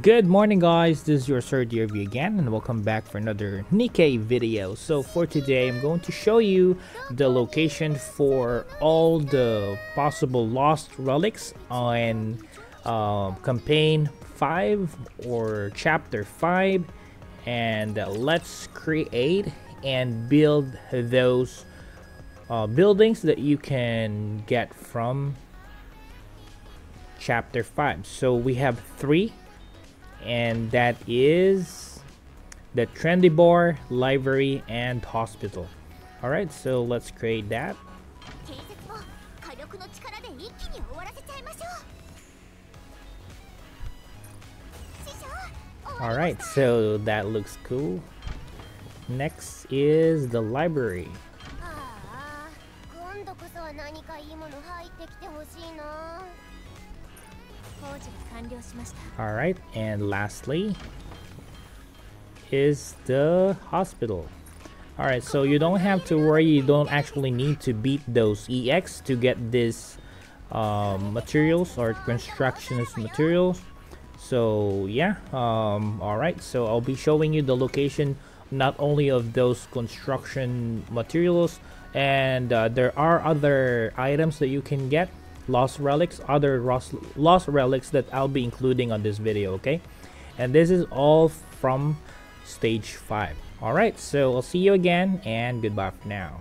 Good morning guys, this is your Sir DRV again and welcome back for another Nikkei video. So for today I'm going to show you the location for all the possible lost relics on campaign 5 or chapter 5, and let's create and build those buildings that you can get from chapter 5. So we have 3, and that is the trendy bar, library, and hospital. All right, so let's create that. All right, so that looks cool. Next is the library. Alright, and lastly is the hospital. Alright, so you don't have to worry, you don't actually need to beat those EX to get these materials or constructionist materials. So yeah, alright, so I'll be showing you the location not only of those construction materials, and there are other items that you can get, lost relics, other lost relics that I'll be including on this video. Okay, and this is all from stage 5. All right, so I'll see you again and goodbye for now.